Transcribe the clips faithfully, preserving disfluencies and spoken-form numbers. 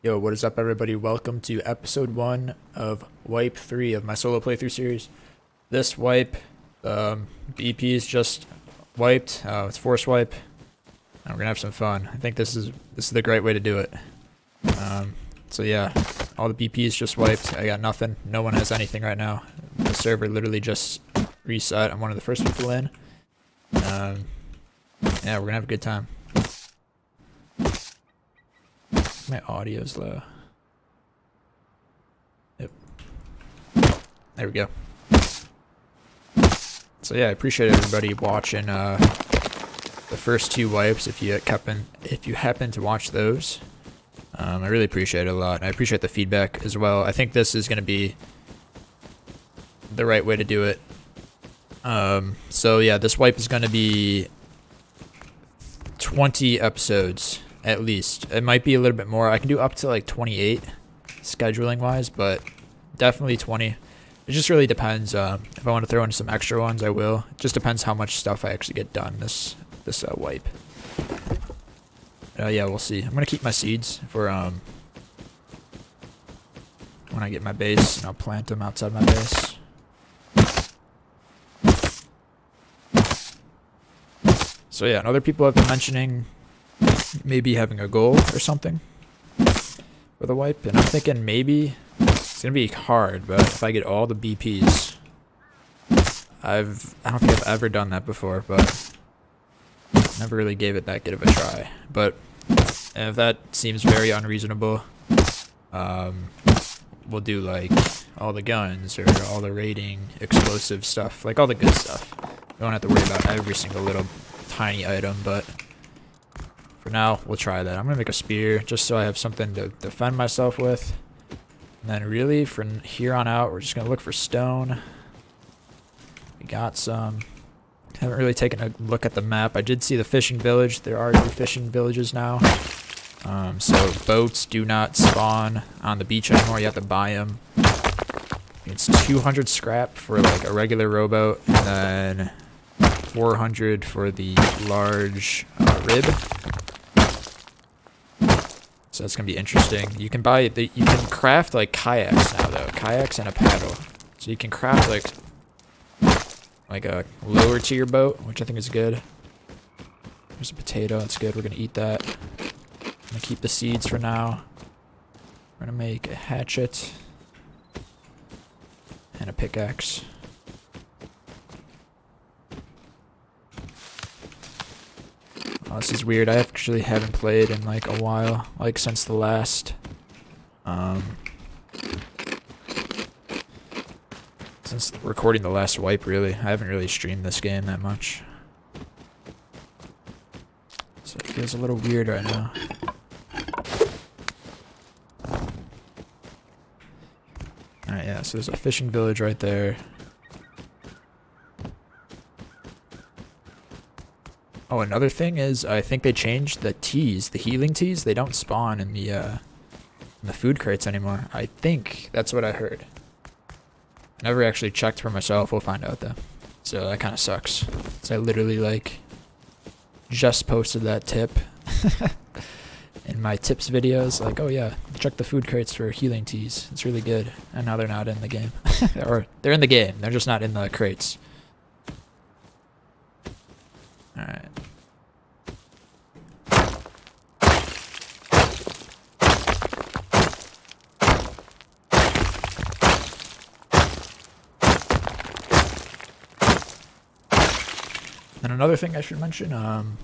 Yo, what is up, everybody? Welcome to episode one of wipe three of my solo playthrough series. This wipe, um, the E P is just wiped. Uh, it's force wipe, and we're gonna have some fun. I think this is this is the great way to do it. Um, so yeah, all the B Ps just wiped. I got nothing. No one has anything right now. The server literally just reset. I'm one of the first people in. Um, yeah, we're gonna have a good time. My audio's low. Yep. There we go. So yeah, I appreciate everybody watching uh, the first two wipes. If you happen, if you happen to watch those, um, I really appreciate it a lot. I appreciate the feedback as well. I think this is going to be the right way to do it. Um, so yeah, this wipe is going to be twenty episodes. At least. It might be a little bit more. I can do up to like twenty-eight scheduling wise, but definitely twenty. It just really depends. Um, if I want to throw in some extra ones, I will. It just depends how much stuff I actually get done this this uh, wipe. Uh, yeah, we'll see. I'm going to keep my seeds for um when I get my base, and I'll plant them outside my base. So yeah, and other people have been mentioning maybe having a goal or something for the wipe, and I'm thinking maybe it's gonna be hard, but if I get all the B Ps, I've I don't think I've ever done that before, but never really gave it that good of a try. But if that seems very unreasonable, um, we'll do like all the guns or all the raiding, explosive stuff, like all the good stuff. You don't have to worry about every single little tiny item, but for now, we'll try that. I'm gonna make a spear just so I have something to defend myself with. And then really, from here on out, we're just gonna look for stone. We got some. Haven't really taken a look at the map. I did see the fishing village. There are new fishing villages now. Um, so boats do not spawn on the beach anymore. You have to buy them. It's two hundred scrap for like a regular rowboat, and then four hundred for the large uh, rib. So that's gonna be interesting. You can buy the, you can craft like kayaks now though, kayaks and a paddle. So you can craft like like a lower tier boat, which I think is good. There's a potato. That's good. We're gonna eat that. I'm gonna keep the seeds for now. We're gonna make a hatchet and a pickaxe. Oh, this is weird. I actually haven't played in like a while, like since the last, um, since recording the last wipe. Really, I haven't really streamed this game that much, so it feels a little weird right now. All right, yeah. So there's a fishing village right there. Oh, another thing is I think they changed the teas, the healing teas. They don't spawn in the uh, in the food crates anymore. I think that's what I heard. Never actually checked for myself. We'll find out though. So that kind of sucks. So I literally like just posted that tip in my tips videos. Like, oh yeah, check the food crates for healing teas. It's really good. And now they're not in the game, or they're in the game. They're just not in the crates. All right. And another thing I should mention, um,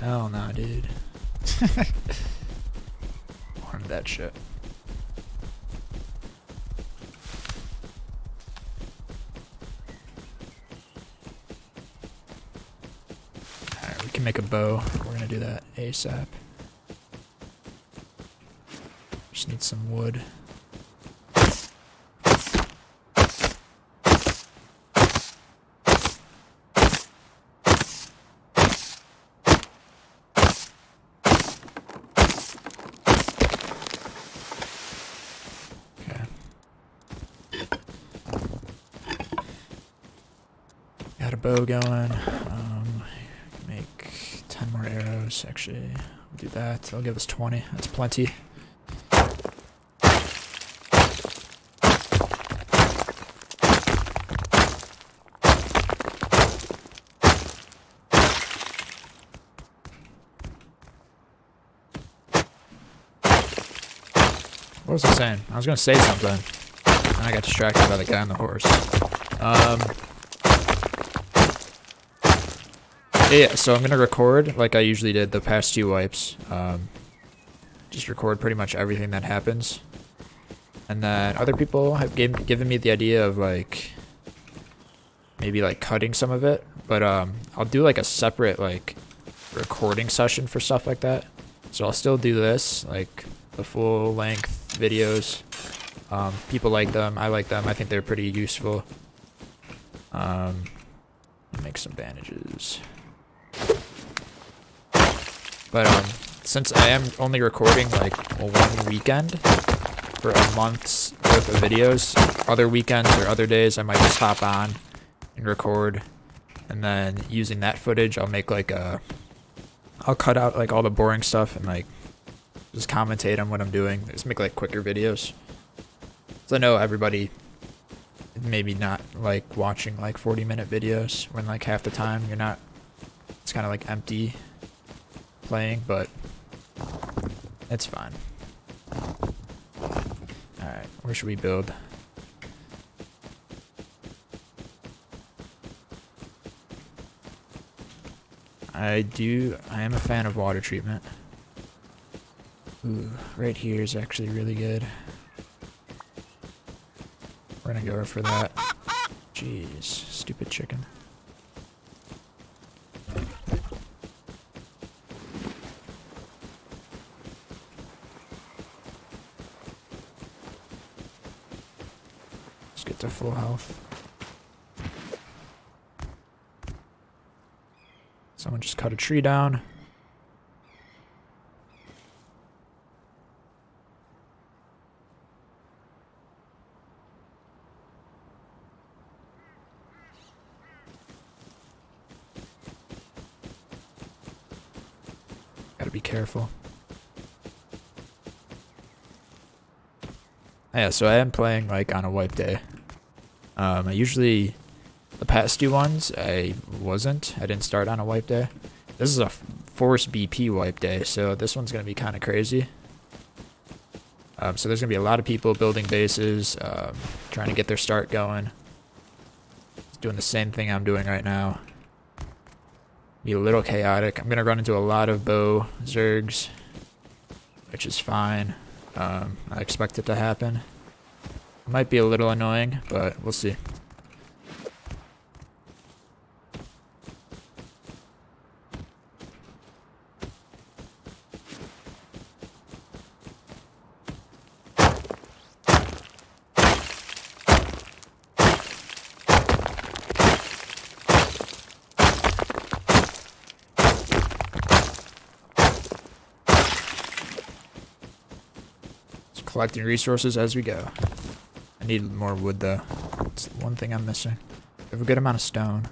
hell no, dude. Wanted that shit. Make a bow. We're gonna do that ASAP. Just need some wood. Okay. Got a bow going. Actually, do that. That'll give us twenty. That's plenty. What was I saying? I was gonna say something, and I got distracted by the guy on the horse. Um... Yeah, so I'm gonna record like I usually did the past two wipes. Um, just record pretty much everything that happens, and then other people have gave, given me the idea of like maybe like cutting some of it, but um, I'll do like a separate like recording session for stuff like that. So I'll still do this, like the full length videos. Um, people like them, I like them. I think they're pretty useful. Um, make some bandages. But um, since I am only recording like one weekend for a month's worth of videos, other weekends or other days I might just hop on and record, and then using that footage I'll make like a, I'll cut out like all the boring stuff and like just commentate on what I'm doing. Just make like quicker videos. So I know everybody maybe not like watching like forty minute videos when like half the time you're not, it's kind of like empty playing, but it's fine. Alright, where should we build? I do, I am a fan of water treatment. Ooh, right here is actually really good. We're gonna go for that. Jeez, stupid chicken. Get to full health. Someone just cut a tree down. Gotta be careful. Yeah, so I am playing like on a wipe day. Um, I usually, the past two ones, I wasn't. I didn't start on a wipe day. This is a forced B P wipe day, so this one's going to be kind of crazy. Um, so there's going to be a lot of people building bases, um, trying to get their start going. It's doing the same thing I'm doing right now. Be a little chaotic. I'm going to run into a lot of bow zergs, which is fine. Um, I expect it to happen. Might be a little annoying, but we'll see. Collecting resources as we go. I need more wood though. That's the one thing I'm missing. I have a good amount of stone.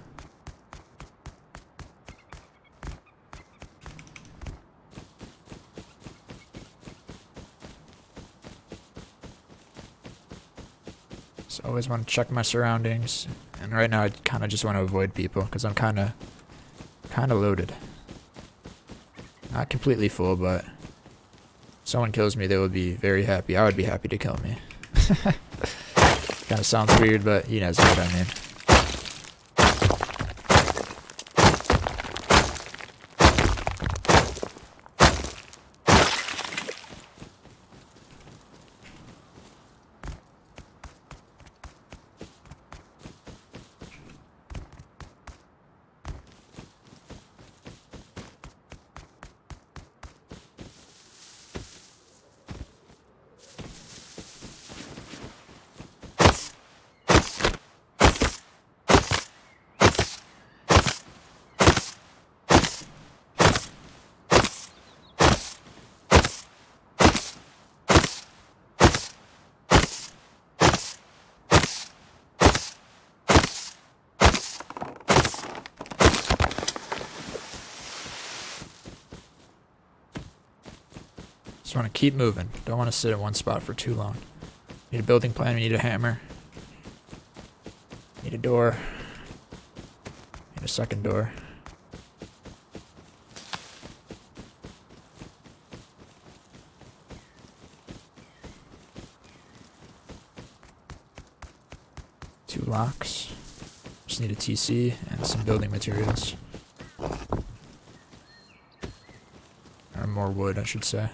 So I always want to check my surroundings, and right now I kind of just want to avoid people because I'm kind of kind of loaded. Not completely full, but someone kills me, they would be very happy. I would be happy to kill me. Kind of sounds weird, but you guys know what I mean. want to keep moving. Don't want to sit in one spot for too long. Need a building plan. We need a hammer. Need a door. Need a second door. Two locks. Just need a T C and some building materials. Or more wood, I should say.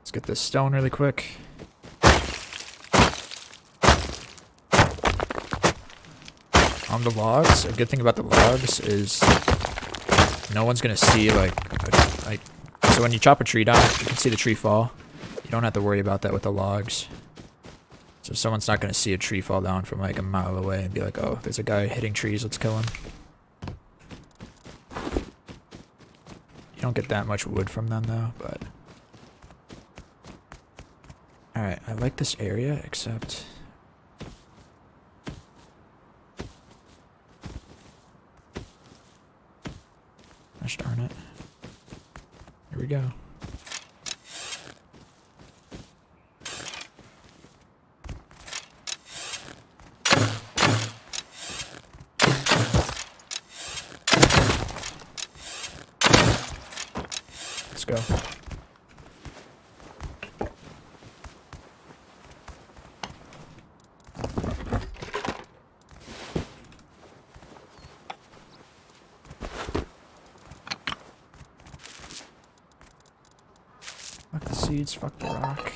Let's get this stone really quick. On the logs, a good thing about the logs is no one's gonna see, like, like so when you chop a tree down, you can see the tree fall. You don't have to worry about that with the logs. So someone's not gonna see a tree fall down from like a mile away and be like, oh, there's a guy hitting trees, let's kill him. You don't get that much wood from them though, but... Alright, I like this area, except... Gosh darn it. Here we go. Let's go. Seeds, fuck the rock.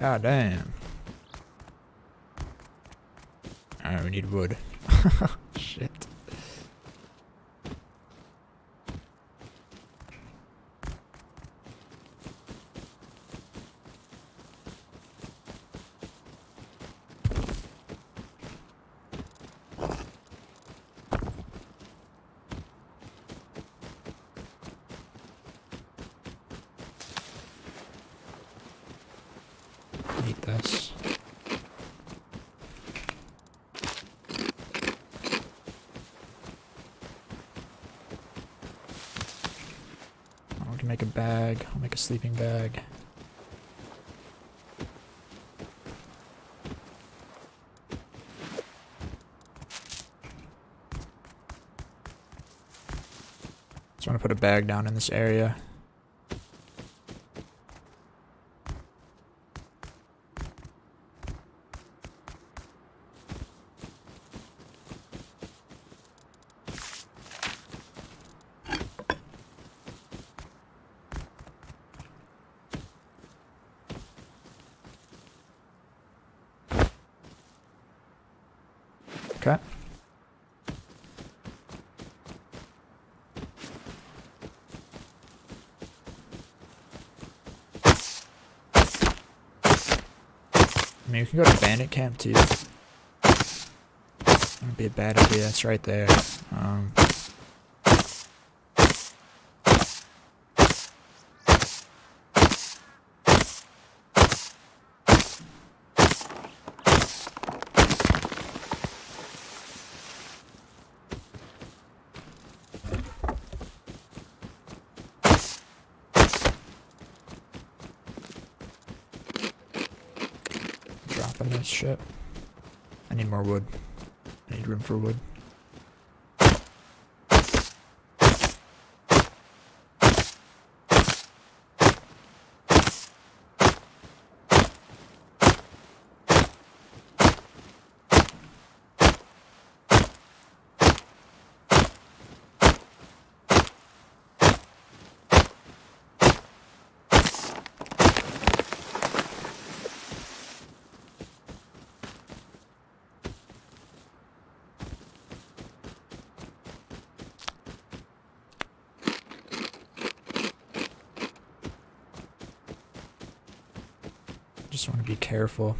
God damn. Alright, we need wood. Shit. This. Oh, we can make a bag. I'll make a sleeping bag. Just want to put a bag down in this area. Okay. I mean, we can go to bandit camp too. That would be a bad idea. It's right there. Um, This shit. I need more wood. I need room for wood. Just want to be careful.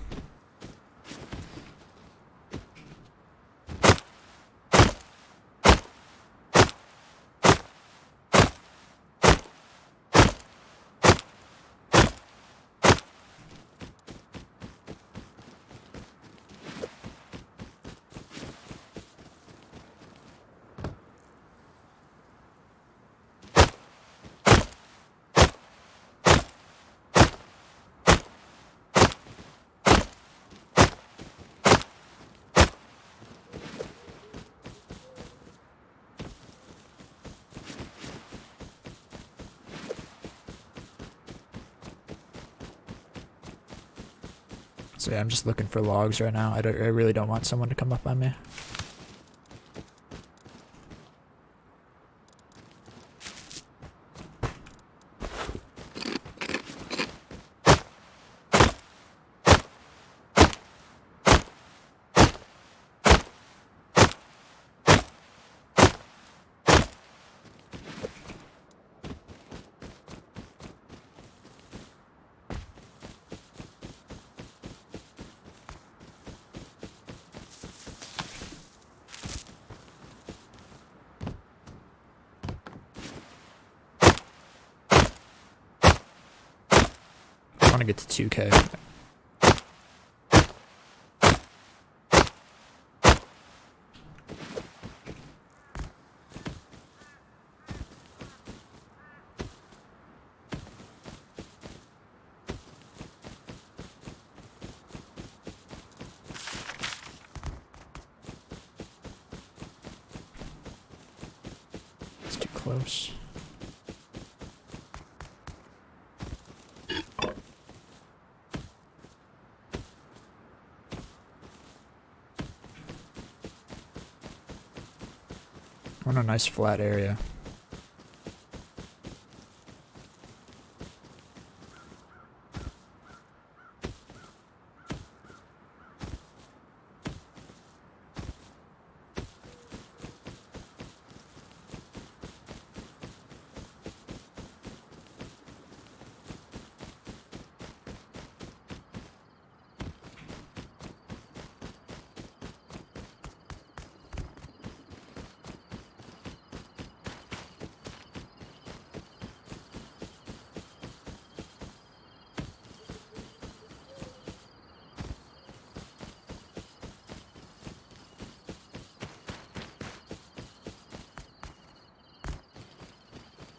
So yeah, I'm just looking for logs right now. I, don't, I really don't want someone to come up on me. I want to get to two K. It's too close. On a nice flat area.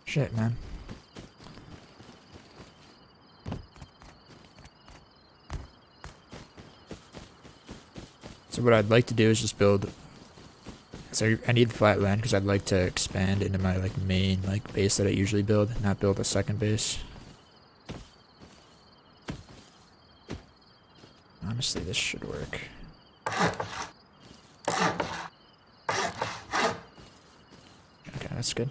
Shit, man. So what I'd like to do is just build. So I need flat land because I'd like to expand into my like main like base that I usually build, not build a second base. Honestly, this should work. Okay, that's good.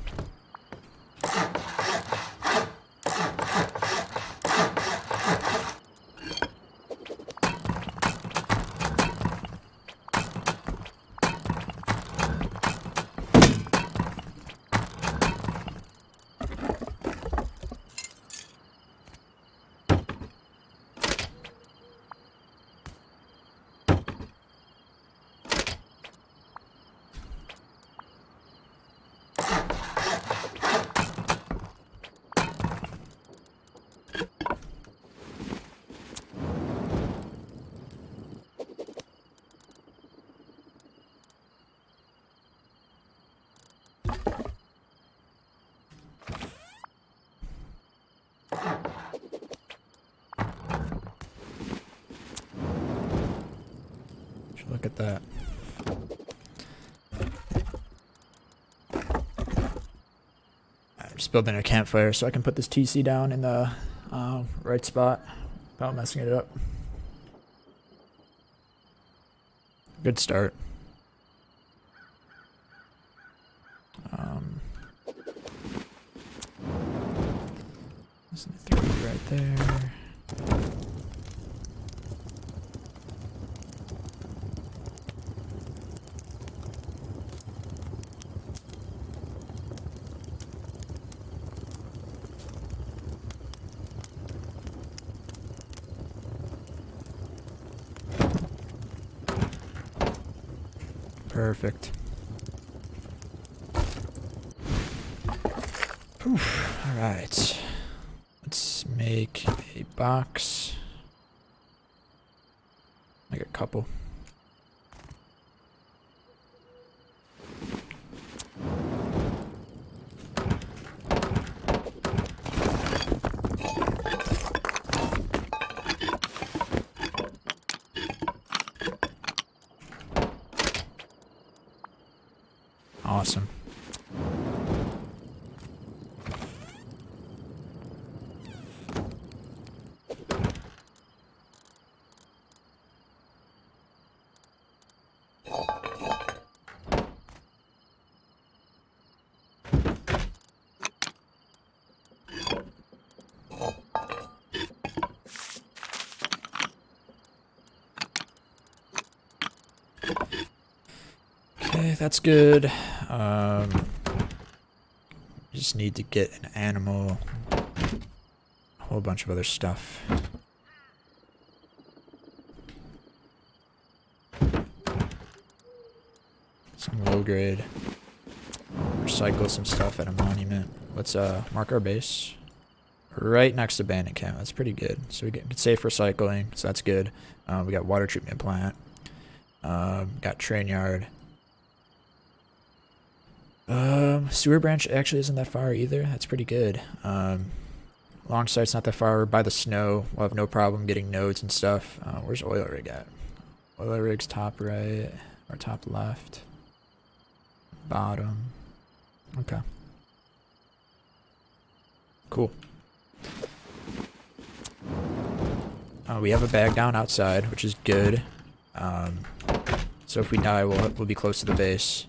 Look at that. I'm just building a campfire so I can put this T C down in the uh, right spot without messing it up. Good start. Um, just gonna throw it right there. Perfect. Oof. All right. Let's make a box. Make a couple. Awesome. Okay, that's good. Um, just need to get an animal, a whole bunch of other stuff. Some low grade. Recycle some stuff at a monument. Let's uh mark our base. Right next to Bandit Camp. That's pretty good. So we get safe recycling, so that's good. Uh, we got water treatment plant. Um, got train yard. Um, sewer branch actually isn't that far either. That's pretty good. Um, long sight's not that far. We're by the snow. We'll have no problem getting nodes and stuff. Uh, where's oil rig at? Oil rig's top right, or top left. Bottom. Okay. Cool. Uh, we have a bag down outside, which is good. Um, so if we die, we'll, we'll be close to the base.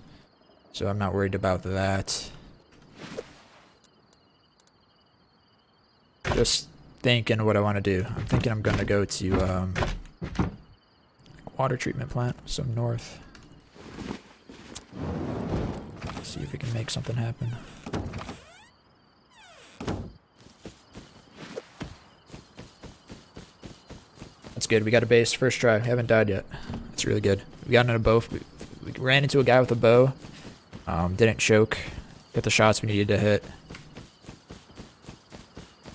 So I'm not worried about that. Just thinking what I want to do. I'm thinking I'm going to go to um, water treatment plant, so north. Let's see if we can make something happen. That's good. We got a base first try. We haven't died yet. That's really good. We got into a bow. We, we ran into a guy with a bow. Um, didn't choke. Got the shots we needed to hit.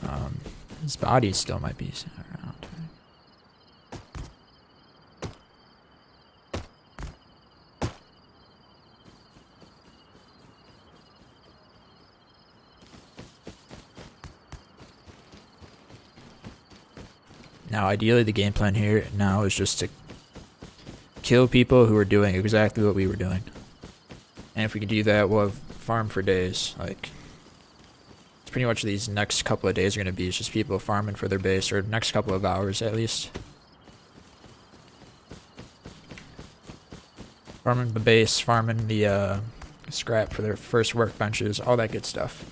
Um, his body still might be around. Now, ideally, the game plan here now is just to kill people who are doing exactly what we were doing. And if we can do that, we'll have farm for days. Like, it's pretty much these next couple of days are going to be. It's just people farming for their base, or next couple of hours at least. Farming the base, farming the uh, scrap for their first workbenches, all that good stuff.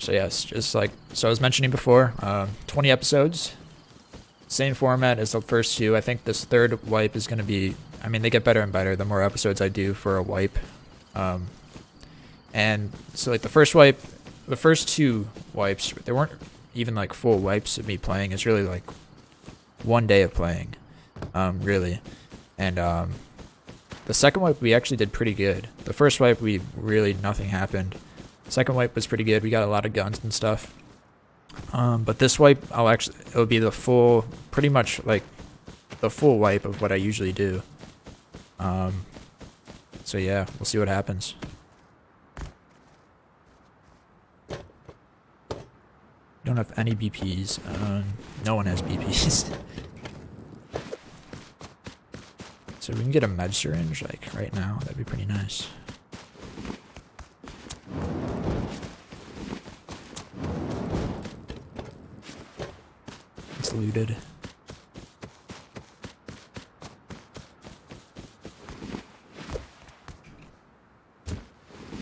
So yes, just like, so I was mentioning before, um, twenty episodes, same format as the first two. I think this third wipe is going to be, I mean, they get better and better the more episodes I do for a wipe. Um, and so like the first wipe, the first two wipes, they weren't even like full wipes of me playing. It's really like one day of playing, um, really. And um, the second wipe, we actually did pretty good. The first wipe, we really, nothing happened. Second wipe was pretty good. We got a lot of guns and stuff. Um, but this wipe, I'll actually, it'll be the full, pretty much like the full wipe of what I usually do. Um, so yeah, we'll see what happens. Don't have any B Ps. Uh, no one has B Ps. So we can get a med syringe like right now. That'd be pretty nice. Looted.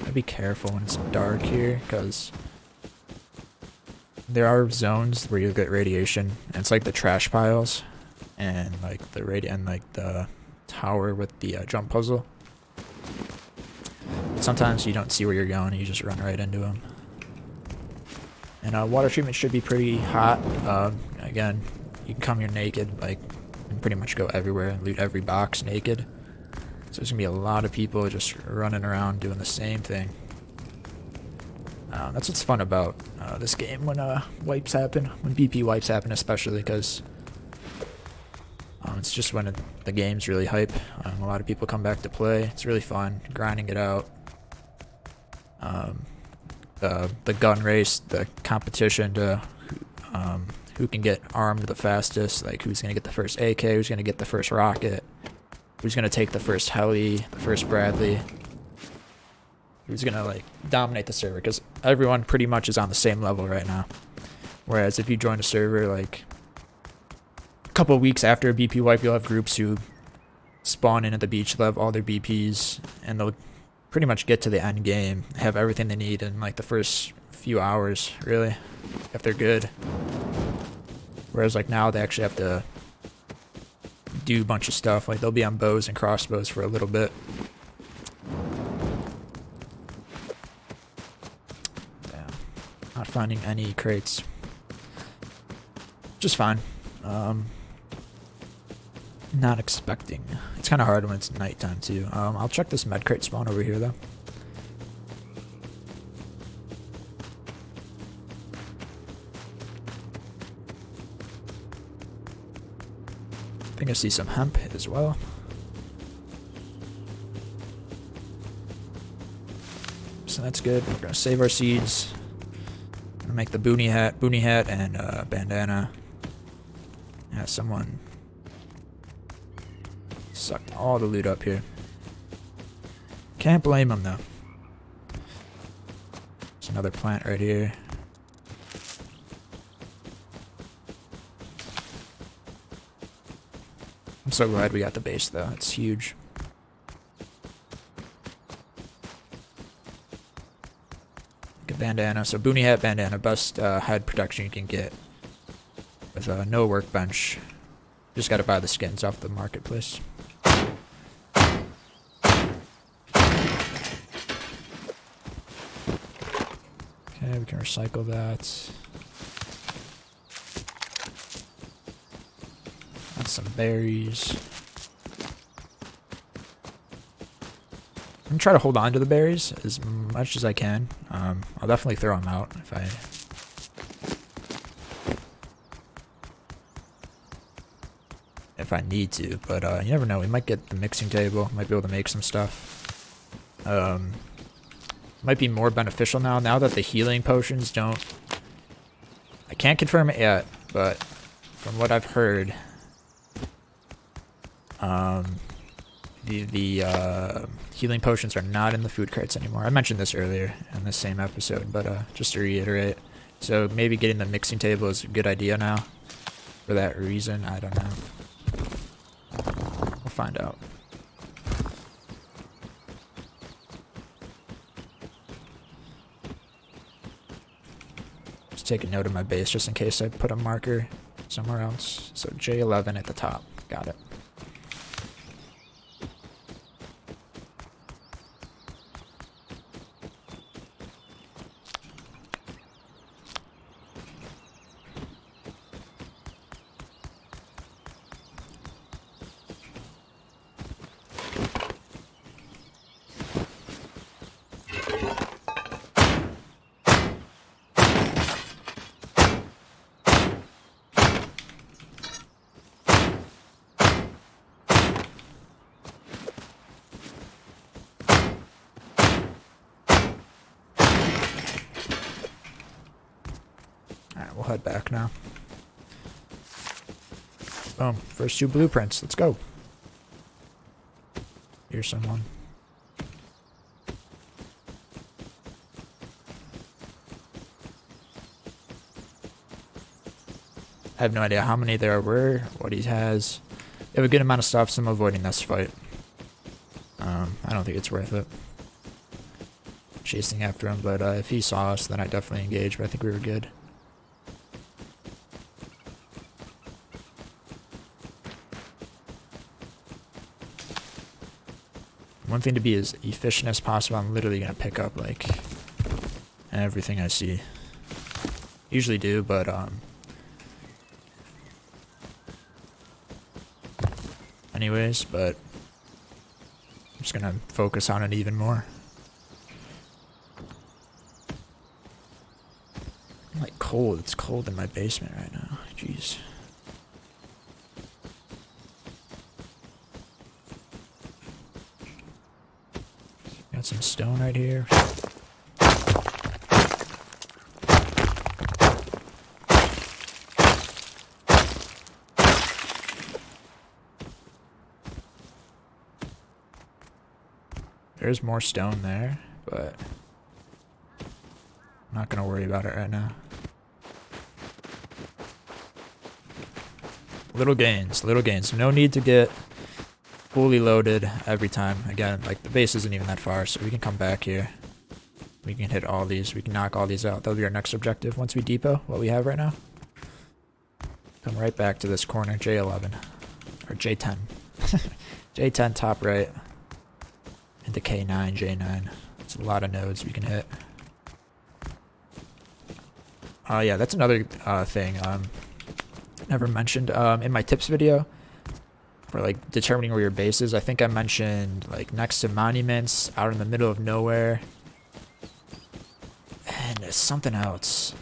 I'd be careful when it's dark here, because there are zones where you get radiation, and it's like the trash piles, and like the radi- and like the tower with the uh, jump puzzle. But sometimes you don't see where you're going, and you just run right into them. And uh, water treatment should be pretty hot. Uh, again, you can come here naked, like, and pretty much go everywhere and loot every box naked. So there's gonna be a lot of people just running around doing the same thing. Uh, that's what's fun about uh, this game when uh, wipes happen, when B P wipes happen especially, because um, it's just when it, the game's really hype. Um, a lot of people come back to play. It's really fun, grinding it out. Um, the, the gun race, the competition to um, who can get armed the fastest, like who's going to get the first A K, who's going to get the first rocket, who's going to take the first heli, the first Bradley. Who's gonna like dominate the server, because everyone pretty much is on the same level right now. Whereas if you join a server like a couple of weeks after a B P wipe, you'll have groups who spawn in at the beach, they'll have all their B Ps, and they'll pretty much get to the end game, have everything they need in like the first few hours, really, if they're good. Whereas like now they actually have to do a bunch of stuff, like they'll be on bows and crossbows for a little bit. Not finding any crates. Just fine. Um, not expecting. It's kind of hard when it's nighttime too. Um, I'll check this med crate spawn over here though. I think I see some hemp as well. So that's good. We're gonna save our seeds. Make the boonie hat, boonie hat, and uh, bandana. Yeah, someone sucked all the loot up here. Can't blame them though. There's another plant right here. I'm so glad we got the base though. It's huge. Bandana, so boonie hat, bandana, best uh, head protection you can get with uh, no workbench. Just gotta buy the skins off the marketplace. Okay, we can recycle that. That's some berries. I'm gonna try to hold on to the berries as much as I can. Um, I'll definitely throw them out if I... if I need to, but uh, you never know. We might get the mixing table, might be able to make some stuff. Um, might be more beneficial now, now that the healing potions don't... I can't confirm it yet, but from what I've heard... Um... The, the uh, healing potions are not in the food crates anymore. I mentioned this earlier in the same episode, but uh, just to reiterate. So maybe getting the mixing table is a good idea now. For that reason, I don't know. We'll find out. Just take a note of my base just in case I put a marker somewhere else. So J eleven at the top. Got it. Head back now. Boom. First two blueprints. Let's go. Here's someone. I have no idea how many there were, what he has. They have a good amount of stuff, so I'm avoiding this fight. Um, I don't think it's worth it. Chasing after him, but uh, if he saw us, then I definitely engaged, but I think we were good. One thing to be as efficient as possible, I'm literally going to pick up, like, everything I see. usually do, but um anyways, but I'm just gonna focus on it even more. I'm like cold, it's cold in my basement right now, jeez. Got some stone right here. There's more stone there, but I'm not gonna worry about it right now. Little gains, little gains. No need to get fully loaded every time. Again, like the base isn't even that far, so we can come back here. We can hit all these. We can knock all these out. That'll be our next objective once we depot what we have right now. Come right back to this corner, J eleven or J ten, J ten top right. The K nine, J nine. It's a lot of nodes we can hit. Oh uh, yeah, that's another uh, thing um, never mentioned um, in my tips video for like determining where your base is. I think I mentioned like next to monuments, out in the middle of nowhere, and there's something else.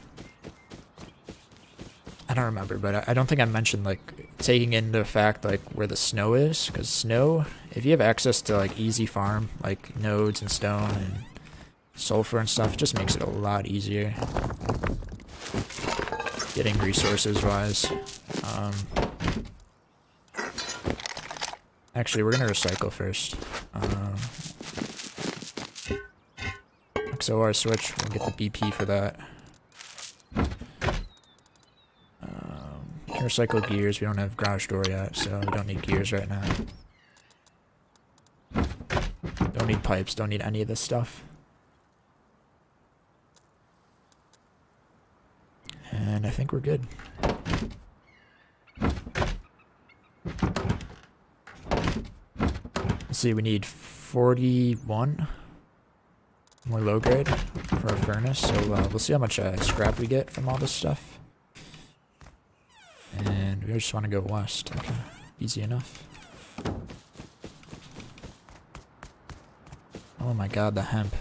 I don't remember, but I, I don't think I mentioned like taking into effect like where the snow is, because snow, if you have access to like easy farm, like nodes and stone and sulfur and stuff, it just makes it a lot easier getting resources wise. Um, actually, we're gonna recycle first. Um, X O R switch, we'll get the B P for that. Recycle gears, we don't have garage door yet, so we don't need gears right now. Don't need pipes, don't need any of this stuff. And I think we're good. Let's see, we need forty-one. More low grade for our furnace, so uh, we'll see how much uh, scrap we get from all this stuff. And we just want to go west. Okay, easy enough. Oh my god, the hemp.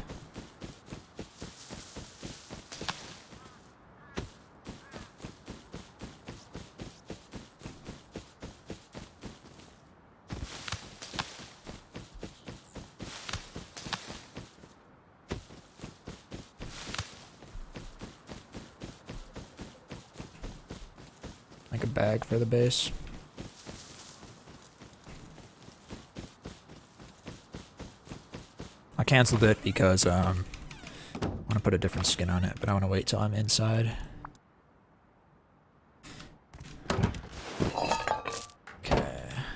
Like a bag for the base. I canceled it because um, I want to put a different skin on it, but I want to wait till I'm inside. Okay,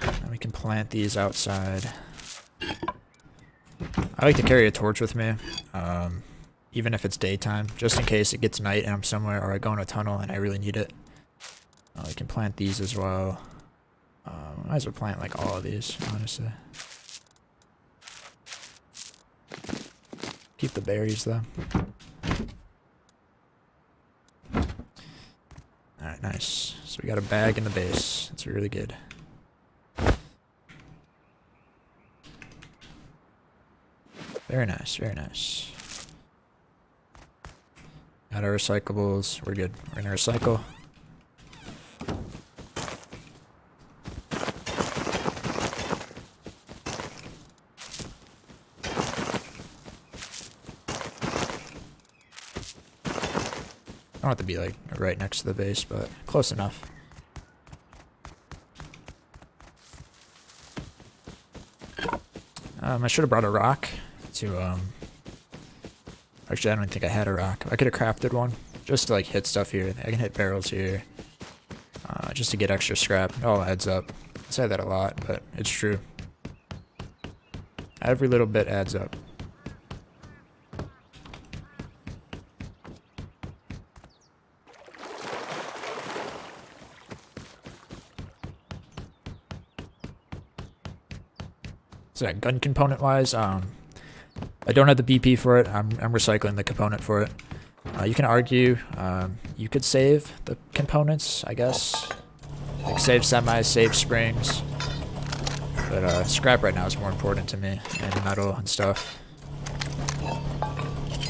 now we can plant these outside. I like to carry a torch with me, um, even if it's daytime, just in case it gets night and I'm somewhere, or I go in a tunnel and I really need it. Uh, we can plant these as well. Um, might as well plant like all of these, honestly. Keep the berries though. Alright, nice. So we got a bag in the base. That's really good. Very nice, very nice. Got our recyclables. We're good. We're gonna recycle. I don't have to be like right next to the base, but close enough. Um, I should have brought a rock to, um, actually I don't even think I had a rock. I could have crafted one just to like hit stuff here. I can hit barrels here, uh, just to get extra scrap. It all adds up. I say that a lot, but it's true. Every little bit adds up. So that gun component wise, um, I don't have the B P for it. I'm, I'm recycling the component for it. Uh, you can argue. Um, you could save the components, I guess. Like save semis, save springs. But uh, scrap right now is more important to me, and metal and stuff.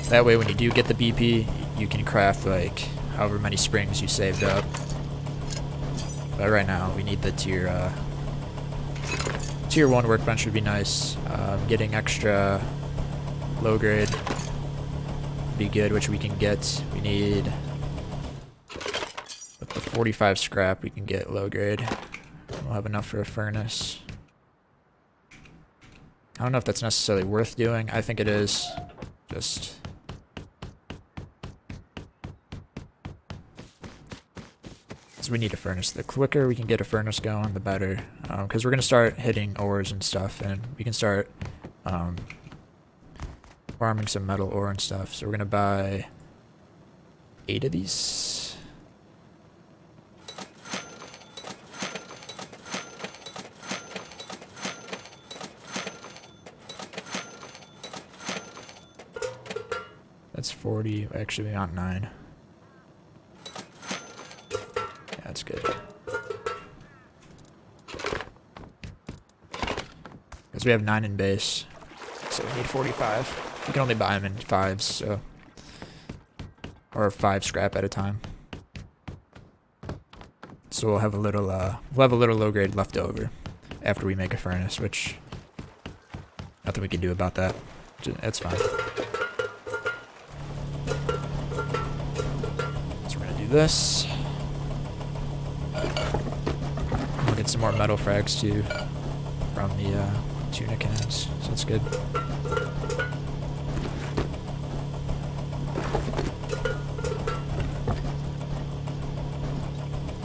That way when you do get the B P, you can craft like however many springs you saved up. But right now we need the tier uh, tier one workbench would be nice. Uh, getting extra low grade would be good, which we can get. We need with the forty-five scrap, we can get low grade. We'll have enough for a furnace. I don't know if that's necessarily worth doing. I think it is. Just so we need a furnace. The quicker we can get a furnace going, the better, because um, we're gonna start hitting ores and stuff, and we can start um, farming some metal ore and stuff. So we're gonna buy eight of these. That's forty, actually not nine. Yeah, that's good. Because we have nine in base, so we need forty-five. We can only buy them in fives, so. Or five scrap at a time. So we'll have a little, uh, we'll have a little low grade left over after we make a furnace, which nothing we can do about that. That's fine. This. We'll get some more metal frags too from the uh, tuna cans, so that's good.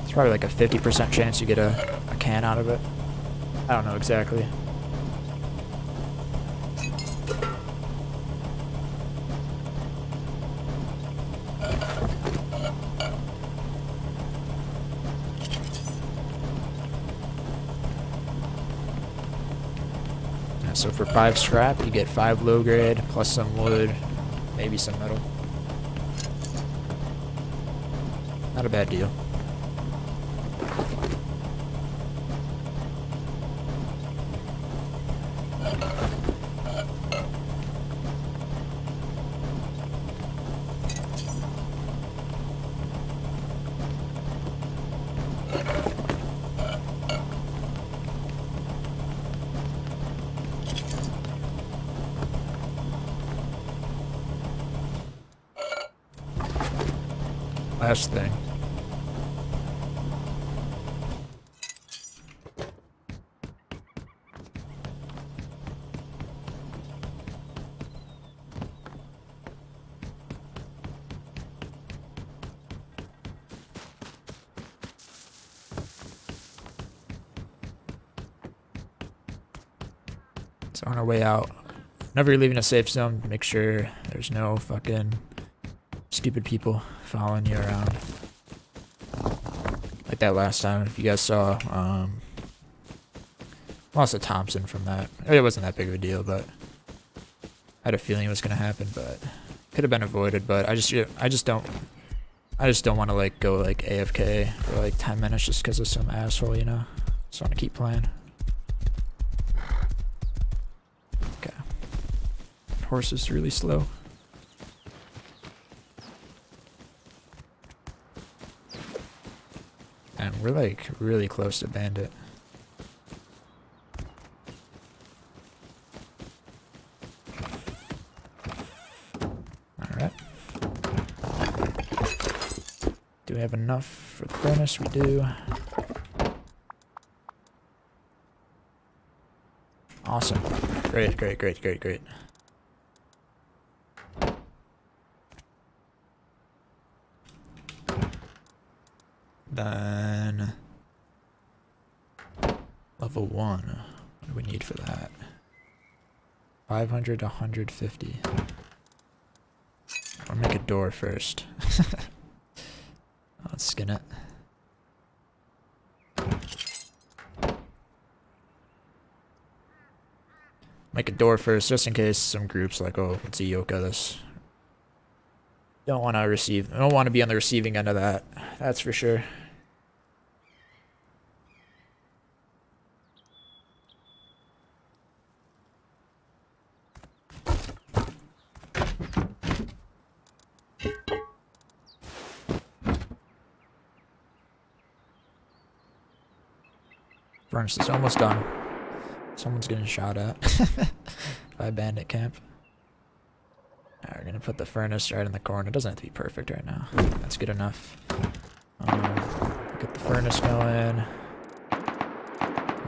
It's probably like a fifty percent chance you get a, a can out of it. I don't know exactly. So for five scrap, you get five low grade, plus some wood, maybe some metal. Not a bad deal. Last thing. So on our way out, whenever you're leaving a safe zone, make sure there's no fucking stupid people following you around like that last time. If you guys saw, um, lost a Thompson from that. It wasn't that big of a deal, but I had a feeling it was gonna happen. But could have been avoided. But I just, I just don't, I just don't want to like go like A F K for like ten minutes just because of some asshole, you know. Just want to keep playing. Okay, horse is really slow. We're like really close to bandit. All right. Do we have enough for the furnace? We do. Awesome. Great, great, great, great, great. Then level one, what do we need for that? five hundred to one hundred fifty. I'll make a door first. Let's skin it. Make a door first, just in case some groups like, oh, let's yoke this. Don't want to receive. I don't want to be on the receiving end of that. That's for sure. Furnace is almost done. Someone's getting shot at by bandit camp. Alright, we're gonna put the furnace right in the corner. It doesn't have to be perfect right now. That's good enough. Um, get the furnace going.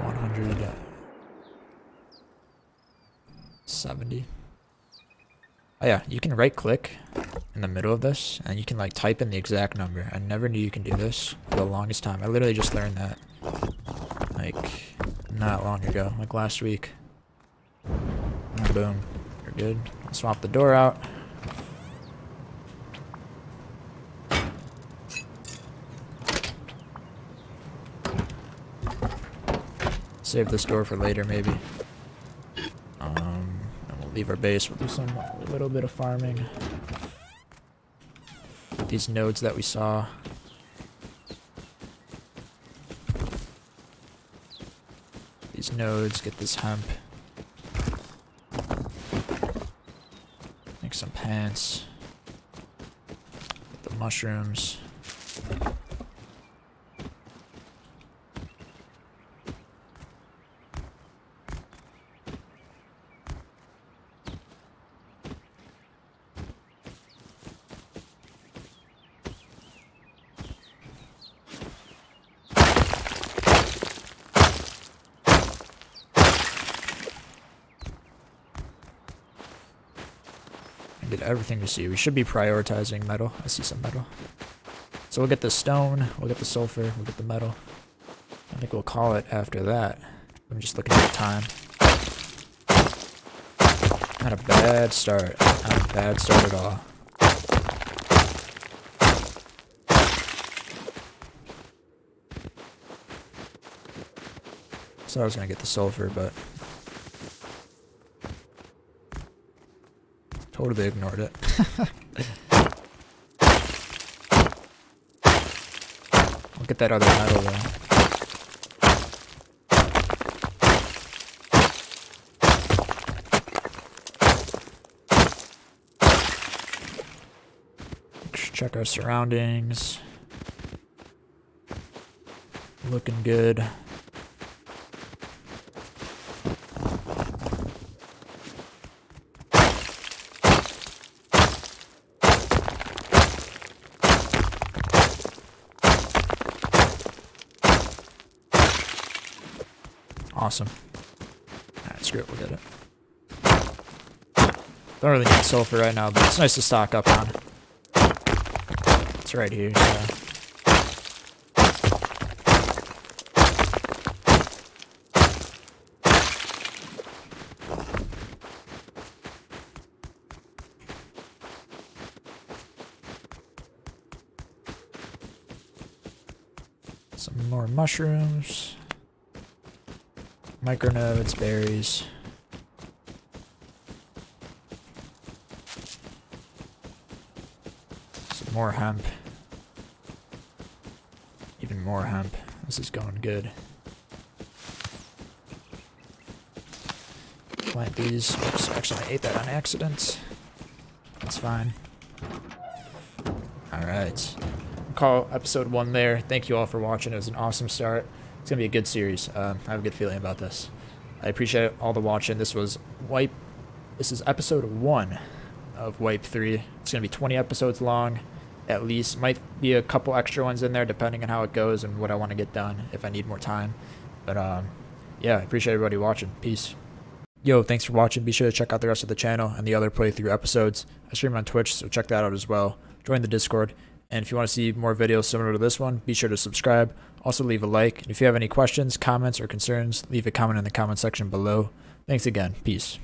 one hundred seventy. Oh yeah, you can right click in the middle of this and you can like type in the exact number. I never knew you can do this for the longest time. I literally just learned that like not long ago, like last week. And boom, you're good. Let's swap the door out. Save this door for later, maybe. Um, and we'll leave our base. We'll do some a little bit of farming. These nodes that we saw. Nodes, get this hemp, make some pants, get the mushrooms, everything we see. We should be prioritizing metal. I see some metal. So we'll get the stone, we'll get the sulfur, we'll get the metal. I think we'll call it after that. I'm just looking at the time. Not a bad start. Not a bad start at all. So I was gonna get the sulfur, but totally ignored it. Look at that other metal though. Check our surroundings. Looking good. Awesome. Alright, screw it, we'll get it. Don't really need sulfur right now, but it's nice to stock up on. It's right here, so. Some more mushrooms. Micronodes, berries. Some more hemp. Even more hemp. This is going good. Plant these. Oops, actually I ate that on accident. That's fine. Alright. Call episode one there. Thank you all for watching. It was an awesome start. It's going to be a good series. Uh, I have a good feeling about this. I appreciate all the watching. This was Wipe. This is episode one of Wipe three. It's going to be twenty episodes long at least. Might be a couple extra ones in there depending on how it goes and what I want to get done if I need more time. But um, yeah, I appreciate everybody watching. Peace. Yo, thanks for watching. Be sure to check out the rest of the channel and the other playthrough episodes. I stream on Twitch, so check that out as well. Join the Discord. And if you want to see more videos similar to this one, be sure to subscribe. Also leave a like. And if you have any questions, comments, or concerns, leave a comment in the comment section below. Thanks again. Peace.